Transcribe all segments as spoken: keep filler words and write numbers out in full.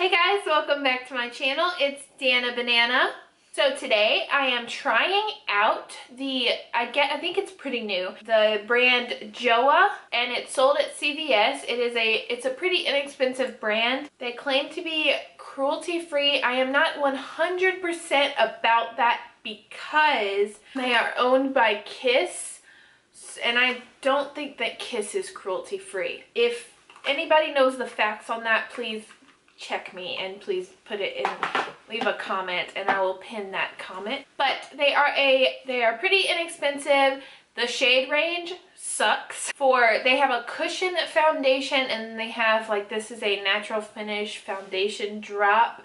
Hey guys, welcome back to my channel. It's Dana Banana. So today I am trying out the, I get, I think it's pretty new, the brand Joah, and it's sold at C V S. It is a, it's a pretty inexpensive brand. They claim to be cruelty free. I am not one hundred percent about that because they are owned by Kiss, and I don't think that Kiss is cruelty free. If anybody knows the facts on that, please check me and please put it in, leave a comment, and I will pin that comment. But they are a they are pretty inexpensive. The shade range sucks. For they have a cushion foundation, and they have like, this is a natural finish foundation drop.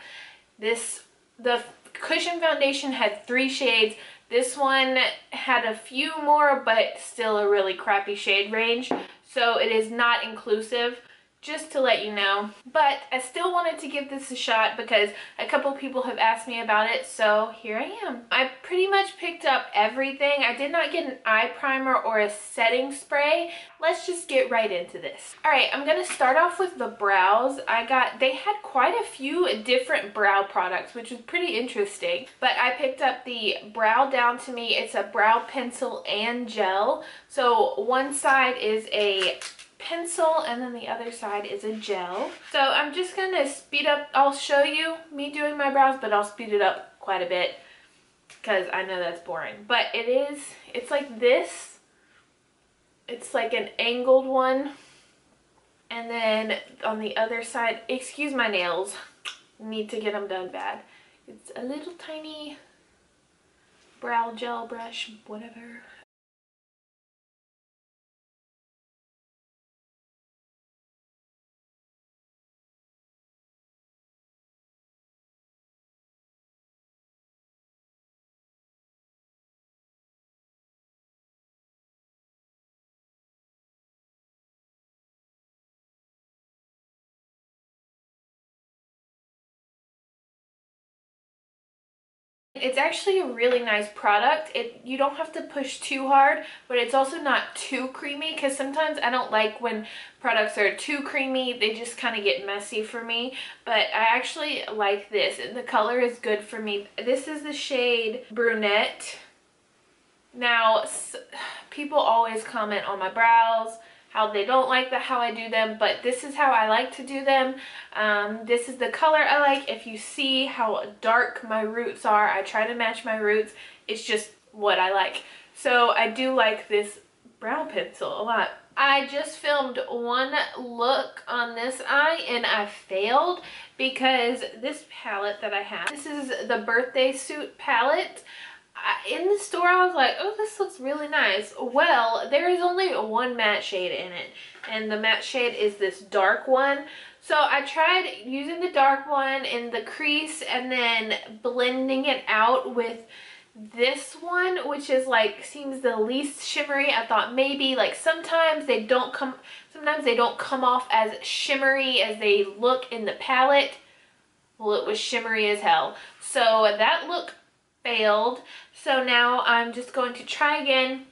This, the cushion foundation had three shades. This one had a few more, but still a really crappy shade range. So it is not inclusive, just to let you know. But I still wanted to give this a shot because a couple people have asked me about it, so here I am. I pretty much picked up everything. I did not get an eye primer or a setting spray. Let's just get right into this. Alright, I'm gonna start off with the brows. I got, they had quite a few different brow products, which was pretty interesting. But I picked up the Brow Down To Me. It's a brow pencil and gel. So one side is a pencil and then the other side is a gel. So I'm just gonna speed up, I'll show you me doing my brows, but I'll speed it up quite a bit because I know that's boring. But it is, it's like this, it's like an angled one, and then on the other side, excuse my nails, need to get them done bad. It's a little tiny brow gel brush, whatever. It's actually a really nice product. It, you don't have to push too hard, but it's also not too creamy, because sometimes I don't like when products are too creamy. They just kind of get messy for me. But I actually like this, and the color is good for me. This is the shade Brunette. Now, s people always comment on my brows, how they don't like the how I do them, but this is how I like to do them. Um, this is the color I like. If you see how dark my roots are, I try to match my roots. It's just what I like. So I do like this brow pencil a lot. I just filmed one look on this eye and I failed because this palette that I have, this is the Birthday Suit palette. In the store I was like, oh, this looks really nice. Well, there is only one matte shade in it, and the matte shade is this dark one. So I tried using the dark one in the crease and then blending it out with this one, which is like, seems the least shimmery. I thought maybe like sometimes they don't come sometimes they don't come off as shimmery as they look in the palette. Well, it was shimmery as hell. So that look failed. So now I'm just going to try again.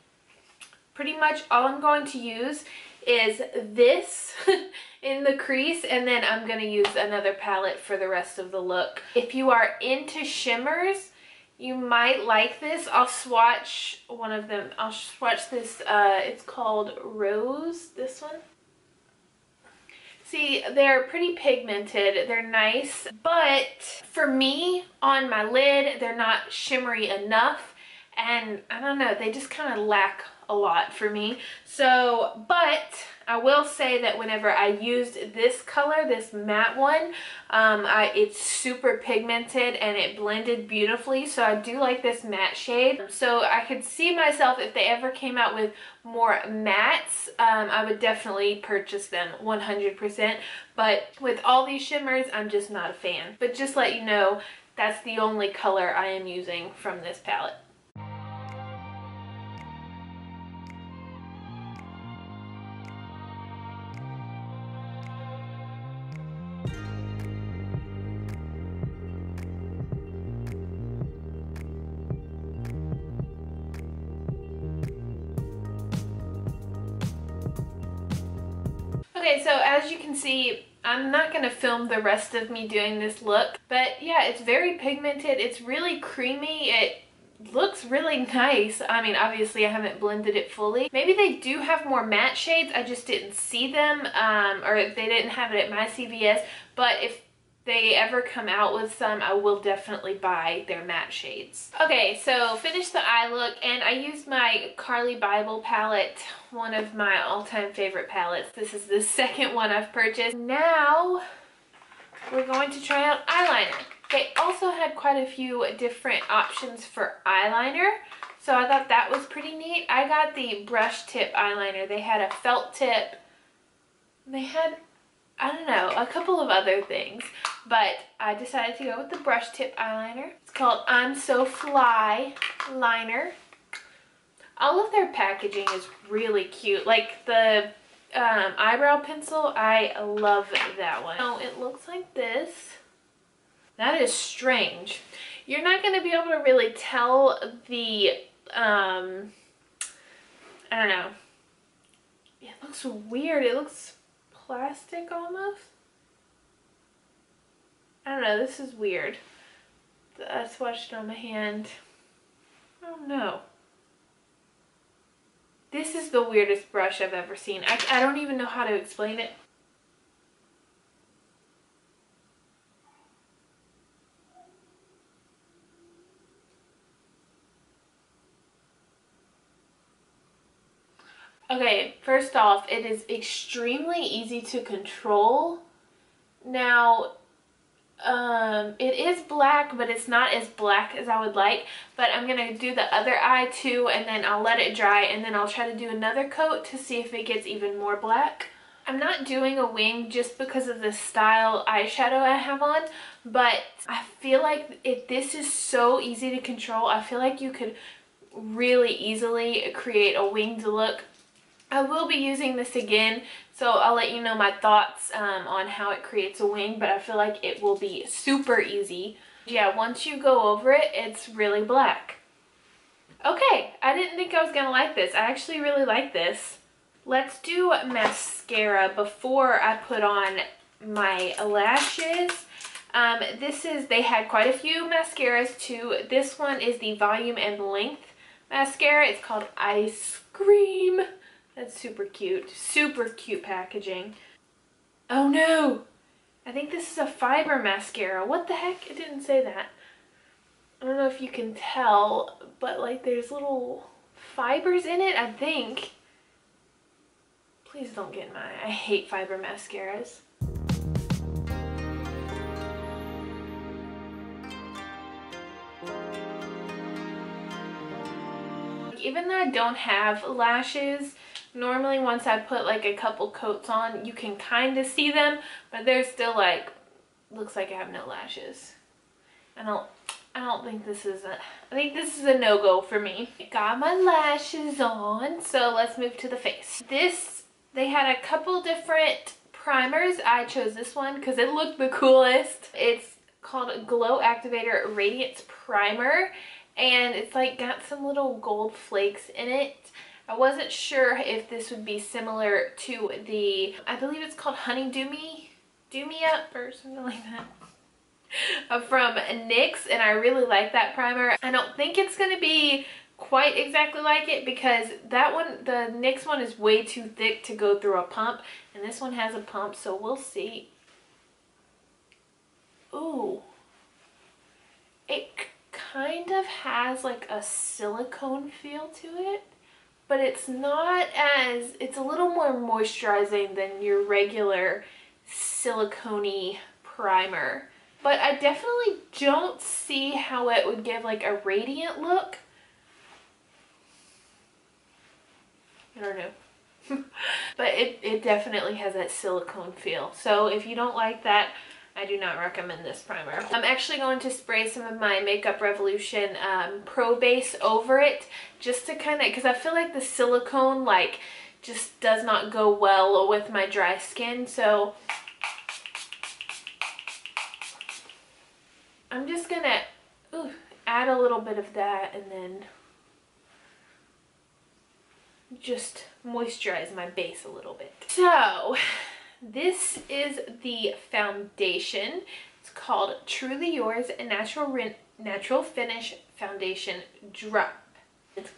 Pretty much all I'm going to use is this in the crease, and then I'm going to use another palette for the rest of the look. If you are into shimmers, you might like this. I'll swatch one of them. I'll swatch this, uh, it's called Rose, this one. See, they're pretty pigmented, they're nice, but for me, on my lid, they're not shimmery enough, and I don't know, they just kind of lack a lot for me. So, but I will say that whenever I used this color, this matte one, um, I, it's super pigmented and it blended beautifully, so I do like this matte shade. So I could see myself, if they ever came out with more mattes, um, I would definitely purchase them one hundred percent, but with all these shimmers, I'm just not a fan. But just let you know, that's the only color I am using from this palette. Okay, so as you can see, I'm not going to film the rest of me doing this look, but yeah, it's very pigmented. It's really creamy. It looks really nice. I mean, obviously I haven't blended it fully. Maybe they do have more matte shades. I just didn't see them, um, or they didn't have it at my C V S, but if they ever come out with some, I will definitely buy their matte shades. Okay, so finish the eye look, and I used my Carly Bible palette, one of my all-time favorite palettes. This is the second one I've purchased. Now we're going to try out eyeliner. They also had quite a few different options for eyeliner, so I thought that was pretty neat. I got the brush tip eyeliner. They had a felt tip. They had, I don't know, a couple of other things, but I decided to go with the brush tip eyeliner. It's called I'm So Fly Liner. All of their packaging is really cute. Like the um, eyebrow pencil, I love that one. So it looks like this. That is strange. You're not going to be able to really tell the, um, I don't know. It looks weird. It looks plastic almost. I don't know, this is weird. I swatched it on my hand. I don't know. This is the weirdest brush I've ever seen. I, I don't even know how to explain it. Okay, first off, it is extremely easy to control. Now, um, it is black, but it's not as black as I would like. But I'm going to do the other eye too, and then I'll let it dry, and then I'll try to do another coat to see if it gets even more black. I'm not doing a wing just because of the style eyeshadow I have on, but I feel like it, this is so easy to control. I feel like you could really easily create a winged look. I will be using this again, so I'll let you know my thoughts um, on how it creates a wing, but I feel like it will be super easy. Yeah, once you go over it, it's really black. Okay, I didn't think I was going to like this. I actually really like this. Let's do mascara before I put on my lashes. Um, this is, they had quite a few mascaras too. This one is the Volume and Length mascara. It's called Ice Cream. That's super cute. Super cute packaging. Oh no! I think this is a fiber mascara. What the heck? It didn't say that. I don't know if you can tell, but like there's little fibers in it, I think. Please don't get in my eye. I hate fiber mascaras. Even though I don't have lashes, normally once I put like a couple coats on, you can kind of see them, but they're still like, looks like I have no lashes. I don't, I don't think this is a, I think this is a no-go for me. Got my lashes on, so let's move to the face. This, they had a couple different primers. I chose this one because it looked the coolest. It's called Glow Activator Radiance Primer, and it's like got some little gold flakes in it. I wasn't sure if this would be similar to the, I believe it's called Honey Do Me, Do Me Up or something like that, from NYX, and I really like that primer. I don't think it's going to be quite exactly like it because that one, the NYX one, is way too thick to go through a pump, and this one has a pump, so we'll see. Ooh. It kind of has like a silicone feel to it. But it's not as, it's a little more moisturizing than your regular silicone-y primer. But I definitely don't see how it would give like a radiant look. I don't know. But it, it definitely has that silicone feel. So if you don't like that, I do not recommend this primer. I'm actually going to spray some of my Makeup Revolution um, Pro Base over it just to kind of, because I feel like the silicone like just does not go well with my dry skin. So I'm just going to add a little bit of that and then just moisturize my base a little bit. So This is the foundation. It's called Truly Yours Natural, Natural Finish Foundation Drop. It's,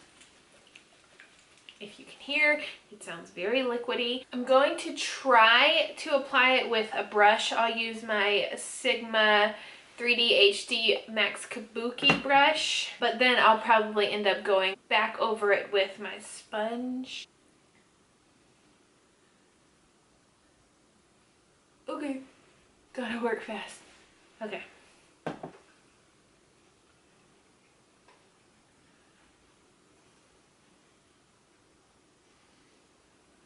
if you can hear, it sounds very liquidy. I'm going to try to apply it with a brush. I'll use my Sigma three D H D Max Kabuki brush, but then I'll probably end up going back over it with my sponge. Okay, gotta work fast. Okay.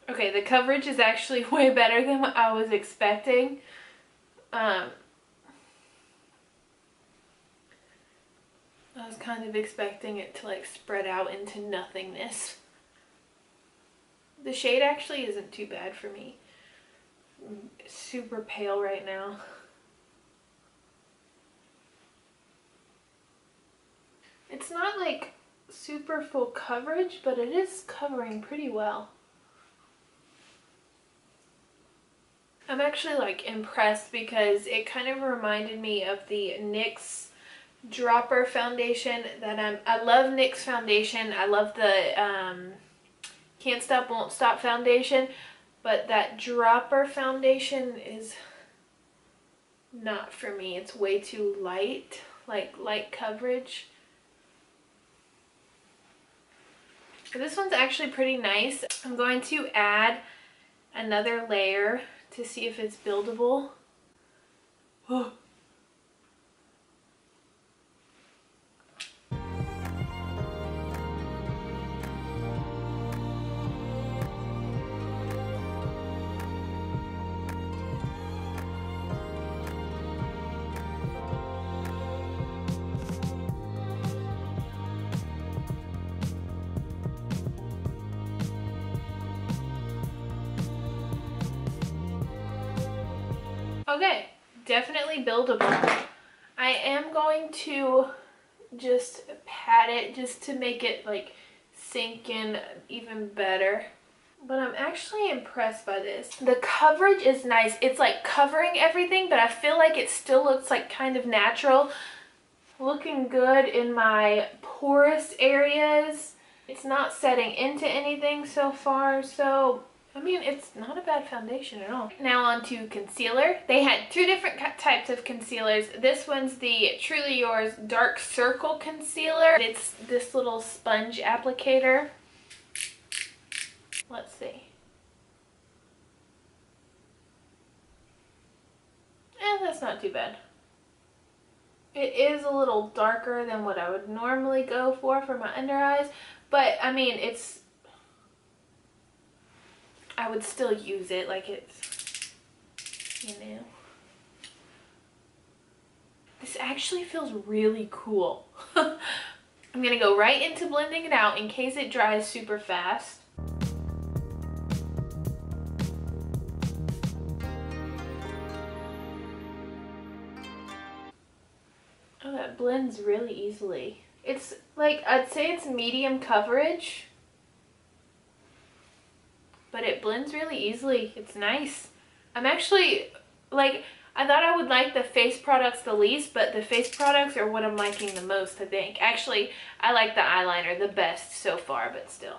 Okay, the coverage is actually way better than what I was expecting. Um, I was kind of expecting it to like spread out into nothingness. The shade actually isn't too bad for me. I'm super pale right now. It's not like super full coverage, but it is covering pretty well. I'm actually like impressed because it kind of reminded me of the NYX dropper foundation that I'm, I love NYX foundation. I love the um, Can't Stop Won't Stop foundation, but that dropper foundation is not for me. It's way too light, like light coverage. So this one's actually pretty nice. I'm going to add another layer to see if it's buildable. Oh. Okay, definitely buildable. I am going to just pat it just to make it like sink in even better. But I'm actually impressed by this. The coverage is nice. It's like covering everything, but I feel like it still looks like kind of natural. Looking good in my porous areas. It's not setting into anything so far, so I mean, it's not a bad foundation at all. Now on to concealer. They had two different types of concealers. This one's the Truly Yours Dark Circle Concealer. It's this little sponge applicator. Let's see. And eh, that's not too bad. It is a little darker than what I would normally go for for my under eyes, but I mean, it's, I would still use it, like it's, you know. This actually feels really cool. I'm gonna go right into blending it out in case it dries super fast. Oh, that blends really easily. It's like, I'd say it's medium coverage, but it blends really easily. It's nice. I'm actually, like, I thought I would like the face products the least, but the face products are what I'm liking the most, I think. Actually, I like the eyeliner the best so far, but still.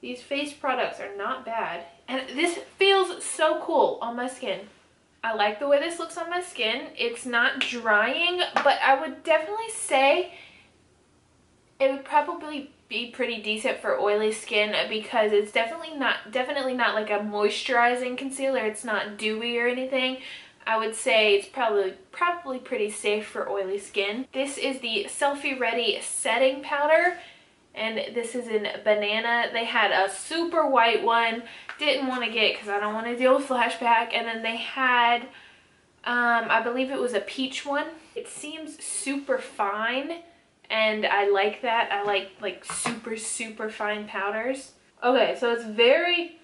These face products are not bad. And this feels so cool on my skin. I like the way this looks on my skin. It's not drying, but I would definitely say it would probably be pretty decent for oily skin because it's definitely not definitely not like a moisturizing concealer. It's not dewy or anything. I would say it's probably probably pretty safe for oily skin. This is the Selfie Ready Setting Powder, and this is in banana. They had a super white one. Didn't want to get it because I don't want to deal with flashback. And then they had, um, I believe it was a peach one. It seems super fine, and I like that. I like like super super fine powders. Okay, so it's very,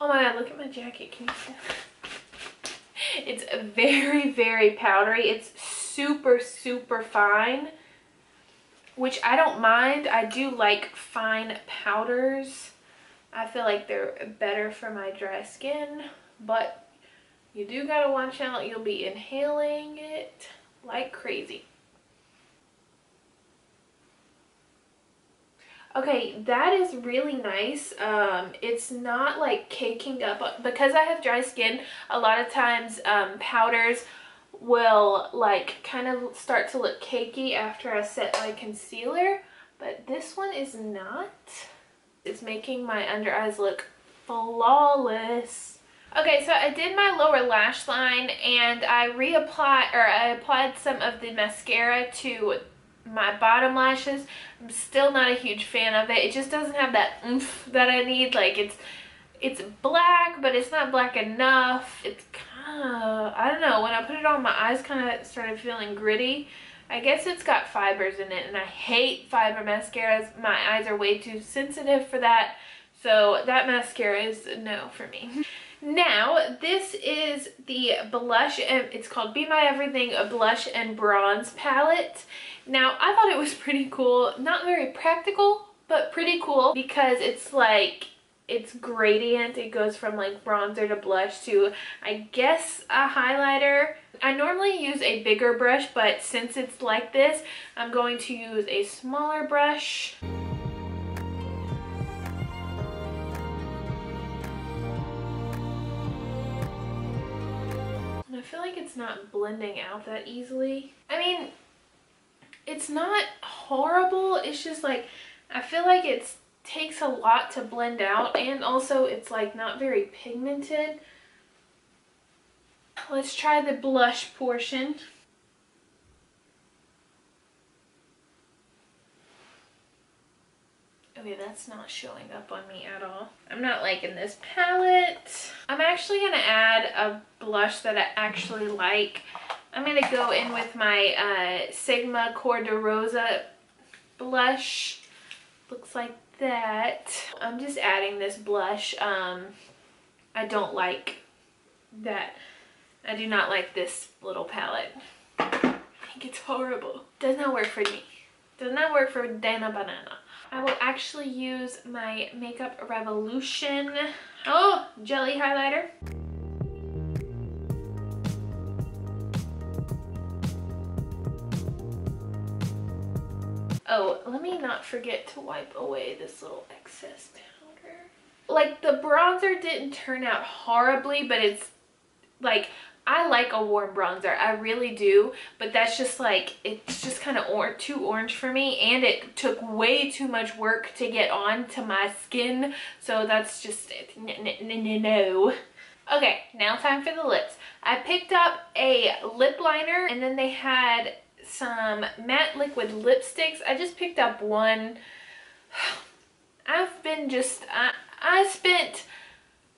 oh my god, look at my jacket, can you see? It's very very powdery. It's super super fine, which I don't mind. I do like fine powders. I feel like they're better for my dry skin, but You do gotta watch out, you'll be inhaling it like crazy. Okay, that is really nice. Um, it's not like caking up. Because I have dry skin, a lot of times um, powders will like kind of start to look cakey after I set my concealer. But this one is not. It's making my under eyes look flawless. Okay, so I did my lower lash line and I reapplied, or I applied some of the mascara to my bottom lashes. I'm still not a huge fan of it. It just doesn't have that oomph that I need. Like it's it's black, but it's not black enough. It's kind of, I don't know, when I put it on my eyes kind of started feeling gritty. I guess it's got fibers in it and I hate fiber mascaras. My eyes are way too sensitive for that. So that mascara is a no for me. Now, this is the blush, and it's called Be My Everything Blush and Bronze Palette. Now, I thought it was pretty cool. Not very practical, but pretty cool because it's like, it's gradient. It goes from like bronzer to blush to, I guess, a highlighter. I normally use a bigger brush, but since it's like this, I'm going to use a smaller brush. I feel like it's not blending out that easily. I mean, it's not horrible. It's just like, I feel like it takes a lot to blend out. And also it's like not very pigmented. Let's try the blush portion. Okay, that's not showing up on me at all. I'm not liking this palette. I'm actually going to add a blush that I actually like. I'm going to go in with my uh, Sigma Cor de Rosa blush. Looks like that. I'm just adding this blush. Um, I don't like that. I do not like this little palette. I think it's horrible. Does not work for me. Does not work for Dana Banana. I will actually use my Makeup Revolution, oh, jelly highlighter. Oh, let me not forget to wipe away this little excess powder. Like the bronzer didn't turn out horribly, but it's like, I like a warm bronzer, I really do, but that's just like, it's just kind of or too orange for me, and it took way too much work to get on to my skin, so that's just it. No. Okay, now time for the lips. I picked up a lip liner, and then they had some matte liquid lipsticks. I just picked up one. I've been just, I, I spent...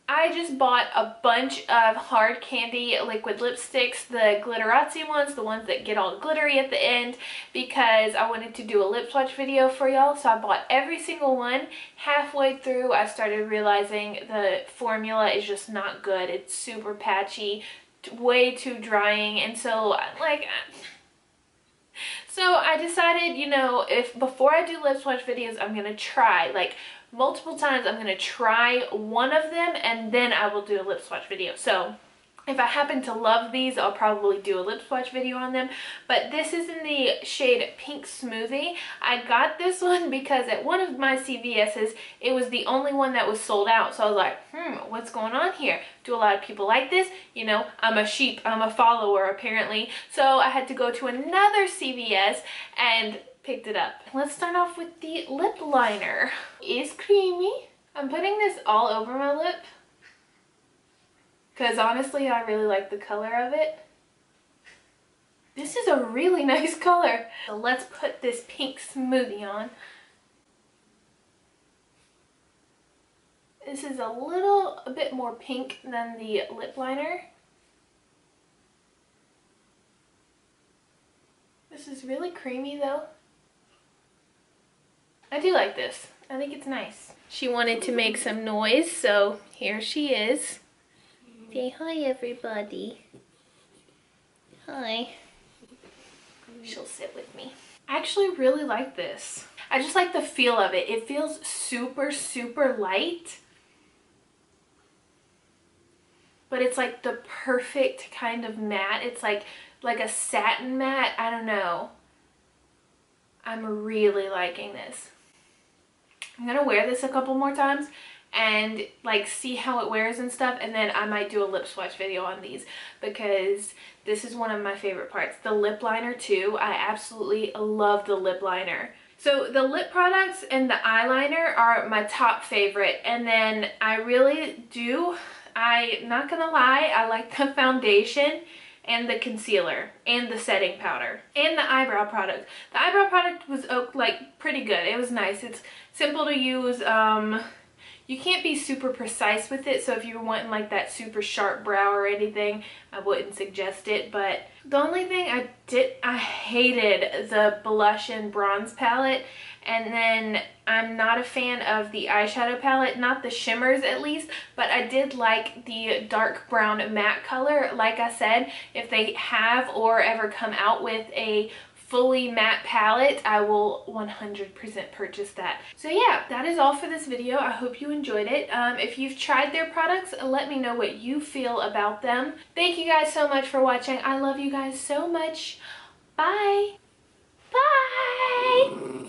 I just bought a bunch of Hard Candy liquid lipsticks, the Glitterazzi ones, the ones that get all glittery at the end, because I wanted to do a lip swatch video for y'all, so I bought every single one. Halfway through, I started realizing the formula is just not good. It's super patchy, way too drying, and so, like... So I decided, you know, if before I do lip swatch videos, I'm going to try, like, multiple times I'm going to try one of them and then I will do a lip swatch video. So if I happen to love these, I'll probably do a lip swatch video on them. But this is in the shade Pink Smoothie. I got this one because at one of my C V S's, it was the only one that was sold out. So I was like, hmm, what's going on here? Do a lot of people like this? You know, I'm a sheep. I'm a follower, apparently. So I had to go to another C V S and picked it up. Let's start off with the lip liner. It's creamy. I'm putting this all over my lip because honestly I really like the color of it. This is a really nice color. So let's put this Pink Smoothie on. This is a little a bit more pink than the lip liner. This is really creamy though. I do like this. I think it's nice. She wanted to make some noise, so here she is. Say hi, everybody. Hi. She'll sit with me. I actually really like this. I just like the feel of it. It feels super, super light. but it's like the perfect kind of matte. It's like like a satin matte. I don't know. I'm really liking this. I'm gonna wear this a couple more times and like see how it wears and stuff, and then I might do a lip swatch video on these because this is one of my favorite parts. The lip liner too. I absolutely love the lip liner. So the lip products and the eyeliner are my top favorite, and then I really do, I'm not gonna lie, I like the foundation and the concealer and the setting powder and the eyebrow product. The eyebrow product was like pretty good. It was nice. It's simple to use. Um, you can't be super precise with it, so if you're wanting like that super sharp brow or anything, I wouldn't suggest it. But the only thing I did, I hated the blush and bronze palette, and then I'm not a fan of the eyeshadow palette, not the shimmers at least, but I did like the dark brown matte color. Like I said, if they have or ever come out with a fully matte palette, I will one hundred percent purchase that. So yeah, that is all for this video. I hope you enjoyed it. Um, if you've tried their products, let me know what you feel about them. Thank you guys so much for watching. I love you guys so much. Bye. Bye.